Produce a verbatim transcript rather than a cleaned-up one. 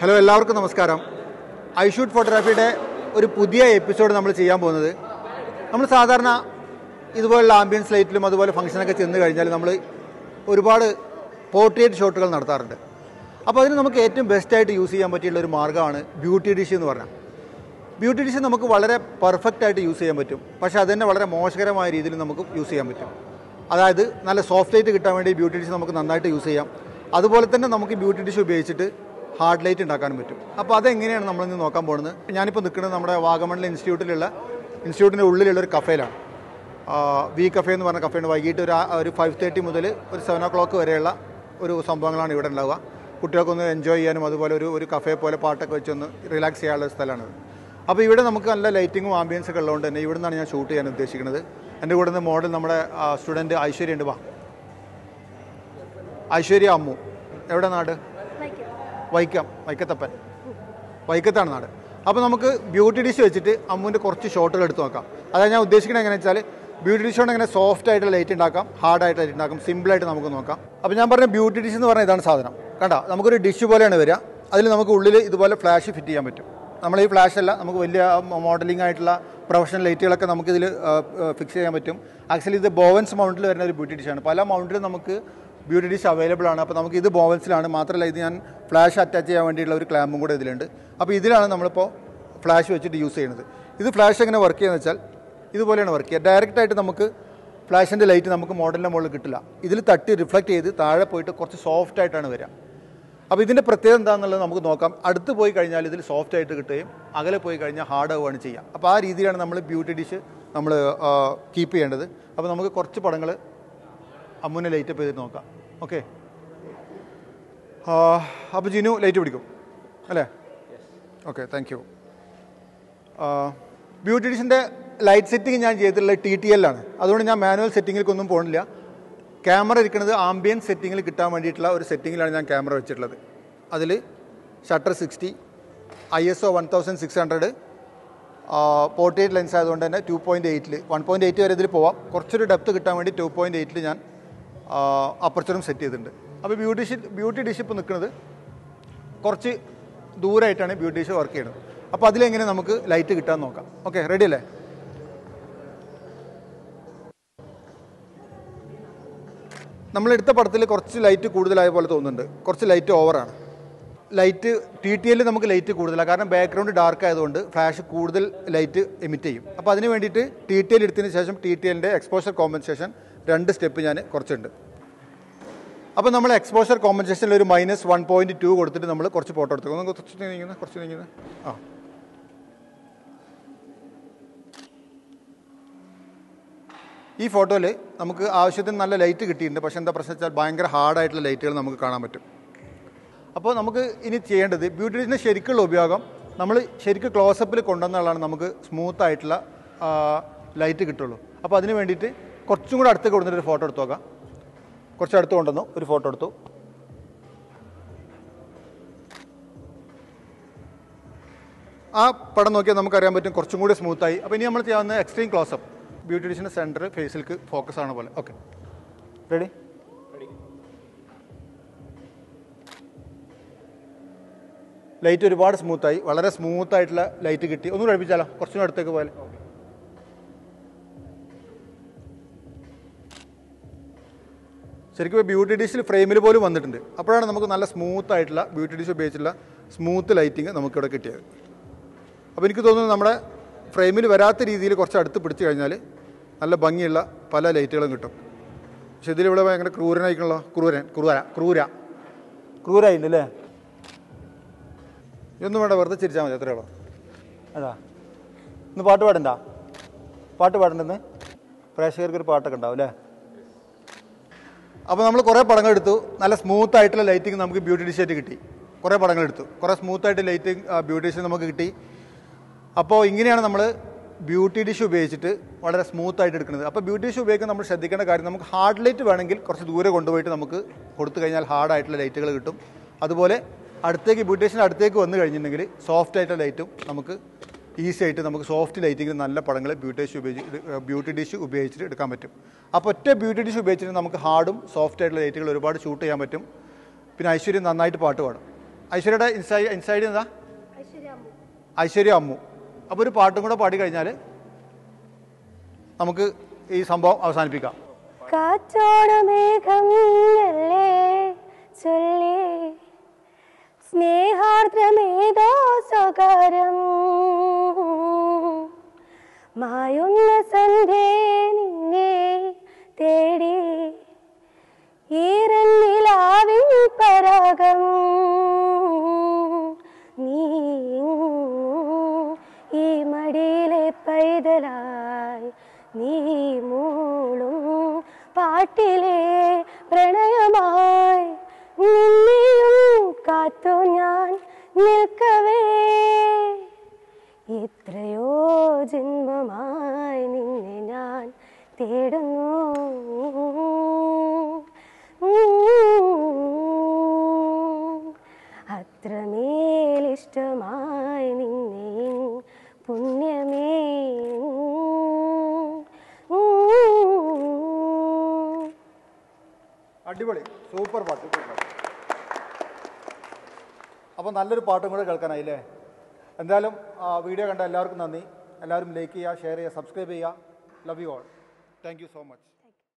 Hello എല്ലാവർക്കും നമസ്കാരം. ഐഷൂട്ട് ഫോട്ടോഗ്രാഫിയുടെ ഒരു പുതിയ എപ്പിസോഡ് നമ്മൾ ചെയ്യാൻ പോകുന്നത്, നമ്മൾ സാധാരണ ഇതുപോലുള്ള ആംബിയൻസ് ലൈറ്റിലും അതുപോലെ ഫംഗ്ഷനൊക്കെ ചെന്ന് കഴിഞ്ഞാൽ നമ്മൾ ഒരുപാട് പോർട്രേറ്റ് ഷോട്ടുകൾ നടത്താറുണ്ട്. അപ്പോൾ അതിന് നമുക്ക് ഏറ്റവും ബെസ്റ്റായിട്ട് യൂസ് ചെയ്യാൻ പറ്റിയുള്ള ഒരു മാർഗ്ഗമാണ് ബ്യൂട്ടി ഡിഷ് എന്ന് പറഞ്ഞാൽ. ബ്യൂട്ടി ഡിഷ് നമുക്ക് വളരെ പെർഫെക്റ്റായിട്ട് യൂസ് ചെയ്യാൻ പറ്റും, പക്ഷേ അത് തന്നെ വളരെ മോശകരമായ രീതിയിൽ നമുക്ക് യൂസ് ചെയ്യാൻ പറ്റും. അതായത് നല്ല സോഫ്റ്റ് ലൈറ്റ് കിട്ടാൻ വേണ്ടി ബ്യൂട്ടി ഡിഷ് നമുക്ക് നന്നായിട്ട് യൂസ് ചെയ്യാം. അതുപോലെ തന്നെ നമുക്ക് ബ്യൂട്ടി ഡിഷ് ഉപയോഗിച്ചിട്ട് ഹാർഡ് ലൈറ്റ് ഉണ്ടാക്കാനും പറ്റും. അപ്പോൾ അതെങ്ങനെയാണ് നമ്മളിന്ന് നോക്കാൻ പോകുന്നത്. ഞാനിപ്പോൾ നിൽക്കുന്നത് നമ്മുടെ വാഗമണ്ണിലെ ഇൻസ്റ്റിറ്റ്യൂട്ടിലുള്ള ഇൻസ്റ്റിറ്റ്യൂട്ടിൻ്റെ ഉള്ളിലുള്ള ഒരു കഫേയിലാണ്. വി കഫേ എന്ന് പറഞ്ഞ കഫേയാണ്. വൈകിട്ട് ഒരു ഒരു ഫൈവ് തേർട്ടി മുതൽ ഒരു സെവൻ ഒ ക്ലോക്ക് വരെയുള്ള ഒരു സംഭവങ്ങളാണ് ഇവിടെ ഉണ്ടാവുക. കുട്ടികൾക്കൊന്ന് എൻജോയ് ചെയ്യാനും അതുപോലെ ഒരു ഒരു കഫേ പോലെ പാട്ടൊക്കെ വെച്ചൊന്ന് റിലാക്സ് ചെയ്യാനുള്ള സ്ഥലമാണത്. അപ്പോൾ ഇവിടെ നമുക്ക് നല്ല ലൈറ്റിങ്ങും ആംബിയൻസ് ഒക്കെ ഉള്ളതുകൊണ്ട് തന്നെ ഇവിടെ നിന്നാണ് ഞാൻ ഷൂട്ട് ചെയ്യാൻ ഉദ്ദേശിക്കുന്നത്. എൻ്റെ കൂടെ നിന്ന് മോഡൽ നമ്മുടെ സ്റ്റുഡൻറ്റ് ഐശ്വര്യ ഉണ്ട്. വാ ഐശ്വര്യ അമ്മു. എവിടെ നാട്? വൈക്കം. വൈക്കത്തപ്പൻ വൈക്കത്താണ് നാട്. അപ്പോൾ നമുക്ക് ബ്യൂട്ടി ഡിഷ് വെച്ചിട്ട് അമ്മുവിൻ്റെ കുറച്ച് ഷോട്ടുകൾ എടുത്ത് നോക്കാം. അതായത് ഞാൻ ഉദ്ദേശിക്കുന്നത് എങ്ങനെയാണെന്ന് വെച്ചാൽ ബ്യൂട്ടി ഡിഷ് കൊണ്ട് എങ്ങനെ സോഫ്റ്റ് ആയിട്ട് ലൈറ്റ് ഉണ്ടാക്കാം, ഹാർഡായിട്ട് ലൈറ്റ് ഉണ്ടാക്കാം, സിമ്പിളായിട്ട് നമുക്ക് നോക്കാം. അപ്പോൾ ഞാൻ പറഞ്ഞ ബ്യൂട്ടി ഡിഷ് എന്ന് പറഞ്ഞാൽ ഇതാണ് സാധനം. കണ്ടോ, നമുക്കൊരു ഡിഷ് പോലെയാണ് വരിക. അതിൽ നമുക്ക് ഉള്ളിൽ ഇതുപോലെ ഫ്ലാഷ് ഫിറ്റ് ചെയ്യാൻ പറ്റും. നമ്മൾ ഈ ഫ്ലാഷല്ല, നമുക്ക് വലിയ മോഡലിംഗ് ആയിട്ടുള്ള പ്രൊഫഷണൽ ലൈറ്റുകളൊക്കെ നമുക്കിതിൽ ഫിക്സ് ചെയ്യാൻ പറ്റും. ആക്ച്വലി ഇത് ബോവൻസ് മൗണ്ടിൽ വരുന്ന ഒരു ബ്യൂട്ടി ഡിഷാണ്. പല മൗണ്ടിലും നമുക്ക് ബ്യൂട്ടി ഡിഷ് അവൈലബിൾ ആണ്. അപ്പോൾ നമുക്ക് ഇത് ബോവൻസിലാണ്. മാത്രമല്ല ഇത് ഞാൻ ഫ്ലാഷ് അറ്റാച്ച് ചെയ്യാൻ വേണ്ടിയിട്ടുള്ള ഒരു ക്ലാമ്പും കൂടെ ഇതിലുണ്ട്. അപ്പോൾ ഇതിലാണ് നമ്മളിപ്പോൾ ഫ്ലാഷ് വെച്ചിട്ട് യൂസ് ചെയ്യുന്നത്. ഇത് ഫ്ലാഷ് എങ്ങനെ വർക്ക് ചെയ്യുന്നത് വെച്ചാൽ ഇതുപോലെയാണ് വർക്ക് ചെയ്യുക. ഡയറക്റ്റായിട്ട് നമുക്ക് ഫ്ലാഷിൻ്റെ ലൈറ്റ് നമുക്ക് മോഡലിൻ്റെ മുകളിൽ കിട്ടില്ല. ഇതിൽ തട്ടി റിഫ്ലക്റ്റ് ചെയ്ത് താഴെ പോയിട്ട് കുറച്ച് സോഫ്റ്റ് ആയിട്ടാണ് വരിക. അപ്പോൾ ഇതിൻ്റെ പ്രത്യേകത എന്താണെന്നുള്ളത് നമുക്ക് നോക്കാം. അടുത്ത് പോയി കഴിഞ്ഞാൽ ഇതിൽ സോഫ്റ്റ് ആയിട്ട് കിട്ടുകയും അകലെ പോയി കഴിഞ്ഞാൽ ഹാർഡ് ആവുകയാണ് ചെയ്യുക. അപ്പോൾ ആ രീതിയിലാണ് നമ്മൾ ബ്യൂട്ടി ഡിഷ് നമ്മൾ കീപ്പ് ചെയ്യേണ്ടത്. അപ്പോൾ നമുക്ക് കുറച്ച് പടങ്ങൾ അമ്മുവിനെ ലൈറ്റപ്പ് ചെയ്തിട്ട് നോക്കാം. ഓക്കെ, അപ്പോൾ ജിനു ലൈറ്റ് പിടിക്കും അല്ലേ? Okay, thank you. ബ്യൂട്ടി ഡിഷിൻ്റെ ലൈറ്റ് സെറ്റിംഗ് ഞാൻ ചെയ്തിട്ടുള്ളത് ടി ടി എല്ലാണ്. അതുകൊണ്ട് ഞാൻ മാനുവൽ സെറ്റിങ്ങിലേക്കൊന്നും പോകുന്നില്ല. ക്യാമറ ഇരിക്കുന്നത് ആംബിയൻസ് സെറ്റിങ്ങിൽ കിട്ടാൻ വേണ്ടിയിട്ടുള്ള ഒരു സെറ്റിങ്ങിലാണ് ഞാൻ ക്യാമറ വെച്ചിട്ടുള്ളത്. അതിൽ shutter sixty, I S O one thousand six hundred, portrait lens ആയതുകൊണ്ട് തന്നെ ടു പോയിൻറ്റ് എയ്റ്റിൽ വൺ പോയിൻറ്റ് എയ്റ്റ് വരെ ഇതിൽ പോവാം. കുറച്ചൊരു ഡെപ്ത്ത് കിട്ടാൻ വേണ്ടി ടു പോയിൻറ്റ് എയ്റ്റിൽ ഞാൻ അപ്പർച്ചറും സെറ്റ് ചെയ്തിട്ടുണ്ട്. അപ്പോൾ ബ്യൂട്ടി ഡിഷ് ബ്യൂട്ടി ഡിഷ് ഇപ്പോൾ നിൽക്കുന്നത് കുറച്ച് ദൂരമായിട്ടാണ് ബ്യൂട്ടി ഡിഷ് വർക്ക് ചെയ്യുന്നത്. അപ്പോൾ അതിലെങ്ങനെ നമുക്ക് ലൈറ്റ് കിട്ടാൻ നോക്കാം. ഓക്കെ, റെഡി അല്ലേ? നമ്മളെടുത്ത പടത്തിൽ കുറച്ച് ലൈറ്റ് കൂടുതലായ പോലെ തോന്നുന്നുണ്ട്. കുറച്ച് ലൈറ്റ് ഓവറാണ്. ലൈറ്റ് ടി ടി എല്ലിൽ നമുക്ക് ലൈറ്റ് കൂടുതലാണ്. കാരണം ബാക്ക്ഗ്രൗണ്ട് ഡാർക്ക് ആയതുകൊണ്ട് ഫ്ലാഷ് കൂടുതൽ ലൈറ്റ് എമിറ്റ് ചെയ്യും. അപ്പോൾ അതിന് വേണ്ടിയിട്ട് ടി ടി എൽ എടുത്തതിന് ശേഷം ടി ടി എല്ലിൻ്റെ എക്സ്പോഷർ കോമ്പൻസേഷൻ രണ്ട് സ്റ്റെപ്പ് ഞാൻ കുറച്ചുണ്ട്. അപ്പോൾ നമ്മൾ എക്സ്പോഷർ കോമ്പൻസേഷനിൽ ഒരു മൈനസ് വൺ പോയിൻറ്റ് ടു കൊടുത്തിട്ട് നമ്മൾ കുറച്ച് ഫോട്ടോ എടുത്തു. ഒന്ന് കുറച്ച് നീങ്ങുന്നത് കുറച്ച് നീങ്ങുന്നത് ആ ഈ ഫോട്ടോയിൽ നമുക്ക് ആവശ്യത്തിന് നല്ല ലൈറ്റ് കിട്ടിയിട്ടുണ്ട്. പക്ഷേ എന്താ പ്രശ്നം വെച്ചാൽ ഭയങ്കര ഹാർഡായിട്ടുള്ള ലൈറ്റുകൾ നമുക്ക് കാണാൻ പറ്റും. അപ്പോൾ നമുക്ക് ഇനി ചെയ്യേണ്ടത് ബ്യൂട്ടി ഡിഷിൻ്റെ ശരിക്കുള്ള ഉപയോഗം നമ്മൾ ശരിക്കും ക്ലോസപ്പിൽ കൊണ്ടുവന്നാലാണ് നമുക്ക് സ്മൂത്തായിട്ടുള്ള ലൈറ്റ് കിട്ടുള്ളൂ. അപ്പോൾ അതിന് വേണ്ടിയിട്ട് കുറച്ചും കൂടെ അടുത്ത് കൊണ്ടുവന്നിട്ട് ഒരു ഫോട്ടോ എടുത്തു നോക്കാം. കുറച്ച് അടുത്ത് കൊണ്ടുവന്നു ഒരു ഫോട്ടോ എടുത്തു. ആ പടം നോക്കിയാൽ നമുക്കറിയാൻ പറ്റും കുറച്ചും കൂടി സ്മൂത്തായി. അപ്പോൾ ഇനി നമ്മൾ ചെയ്യാവുന്ന എക്സ്ട്രീം ക്ലോസപ്പ്. ബ്യൂട്ടി ഡിഷിൻ്റെ സെൻറ്റർ ഫേസിലേക്ക് ഫോക്കസ് ആണ് പോലെ. Okay, ready? ലൈറ്റ് ഒരുപാട് സ്മൂത്തായി. വളരെ സ്മൂത്തായിട്ടുള്ള ലൈറ്റ് കിട്ടി. ഒന്നും കഴിപ്പിച്ചാലോ? കുറച്ചും അടുത്തേക്ക് പോലെ. ശരിക്കും ബ്യൂട്ടി ഡിഷിൽ ഫ്രെയിമിൽ പോലും വന്നിട്ടുണ്ട്. അപ്പോഴാണ് നമുക്ക് നല്ല സ്മൂത്തായിട്ടുള്ള ബ്യൂട്ടി ഡിഷ് ഉപയോഗിച്ചുള്ള സ്മൂത്ത് ലൈറ്റിങ് നമുക്കിവിടെ കിട്ടിയത്. അപ്പോൾ എനിക്ക് തോന്നുന്നു നമ്മുടെ ഫ്രെയിമിൽ വരാത്ത രീതിയിൽ കുറച്ച് അടുത്ത് പിടിച്ചു കഴിഞ്ഞാൽ നല്ല ഭംഗിയുള്ള പല ലൈറ്റുകളും കിട്ടും. പക്ഷെ ഇതിലിവിടെ ഭയങ്കര ക്രൂരനായിക്കണല്ലോ. ക്രൂരൻ ക്രൂര ക്രൂര ക്രൂരായിട്ടുണ്ട് അല്ലേ? ഇതൊന്നും വേണ്ട, വെറുതെ ചിരിച്ചാൽ മതി. എത്രയുള്ളൂ അതാ. ഇന്ന് പാട്ട് പാടണ്ട? പാട്ട് പാടണ്ടെന്ന് പ്രേക്ഷകർക്കൊരു പാട്ടൊക്കെ ഉണ്ടാവും അല്ലേ? അപ്പോൾ നമ്മൾ കുറേ പടങ്ങൾ എടുത്തു. നല്ല സ്മൂത്തായിട്ടുള്ള ലൈറ്റിങ് നമുക്ക് ബ്യൂട്ടി ഡിഷ് ആയിട്ട് കിട്ടി. കുറേ പടങ്ങൾ എടുത്തു. കുറേ സ്മൂത്തായിട്ട് ലൈറ്റിങ് ബ്യൂട്ടി ഡിഷ് നമുക്ക് കിട്ടി. അപ്പോൾ ഇങ്ങനെയാണ് നമ്മൾ ബ്യൂട്ടി ഡിഷ് ഉപയോഗിച്ചിട്ട് വളരെ സ്മൂത്തായിട്ട് എടുക്കുന്നത്. അപ്പോൾ ബ്യൂട്ടി ഡിഷ് ഉപയോഗിക്കാൻ നമ്മൾ ശ്രദ്ധിക്കേണ്ട കാര്യം, നമുക്ക് ഹാർഡ് ലൈറ്റ് വേണമെങ്കിൽ കുറച്ച് ദൂരെ കൊണ്ടുപോയിട്ട് നമുക്ക് കൊടുത്തു കഴിഞ്ഞാൽ ഹാർഡായിട്ടുള്ള ലൈറ്റുകൾ കിട്ടും. അതുപോലെ അടുത്തേക്ക് ബ്യൂട്ടി ഡിഷിൻ്റെ അടുത്തേക്ക് വന്നു കഴിഞ്ഞിട്ടുണ്ടെങ്കിൽ സോഫ്റ്റ് ആയിട്ടുള്ള ലൈറ്റും നമുക്ക് ഈസി ആയിട്ട് നമുക്ക് സോഫ്റ്റ് ലൈറ്റിങ്ങിൽ നല്ല പടങ്ങൾ ബ്യൂട്ടി ഡിഷ് ഉപയോഗിച്ച് ബ്യൂട്ടി ഡിഷ് ഉപയോഗിച്ചിട്ട് എടുക്കാൻ പറ്റും. അപ്പോൾ ഒറ്റ ബ്യൂട്ടി ഡിഷ് ഉപയോഗിച്ചിട്ട് നമുക്ക് ഹാർഡും സോഫ്റ്റ് ആയിട്ടുള്ള ലൈറ്റുകൾ ഒരുപാട് ഷൂട്ട് ചെയ്യാൻ പറ്റും. പിന്നെ ഐശ്വര്യം നന്നായിട്ട് പാട്ട് പാടും. ഐശ്വര്യയുടെ ഇൻസൈഡ് ഇൻസൈഡ് എന്താ? ഐശ്വര്യ അമ്മു. അപ്പോൾ ഒരു പാട്ടും കൂടെ പാടി കഴിഞ്ഞാൽ നമുക്ക് ഈ സംഭവം അവസാനിപ്പിക്കാം. മായുന്ന സന്ധേ നിന്നെ തേടി ഈരന്നിലാവിൻ പരാഗം നീയും ഈ മടിയിലെ പൈതലായി നീ മൂളും പാട്ടിലെ പ്രണയമായി നിന്നെയും കാത്തു ഞാൻ നിൽക്കവേ എത്രയോ ജന്മമായി നിന്നെ ഞാൻ തേടുന്നു. അത്രമേലിഷ്ടമായി നിന്നെ പുണ്യമേ അടിപൊളി സൂപ്പർ പാട്ട്. അപ്പോൾ നല്ലൊരു പാട്ടും കൂടെ കേൾക്കാനായില്ലേ? എന്തായാലും വീഡിയോ കണ്ട എല്ലാവർക്കും നന്ദി. എല്ലാവരും ലൈക്ക് ചെയ്യുക, ഷെയർ ചെയ്യുക, സബ്സ്ക്രൈബ് ചെയ്യുക. Love you all. Thank you so much.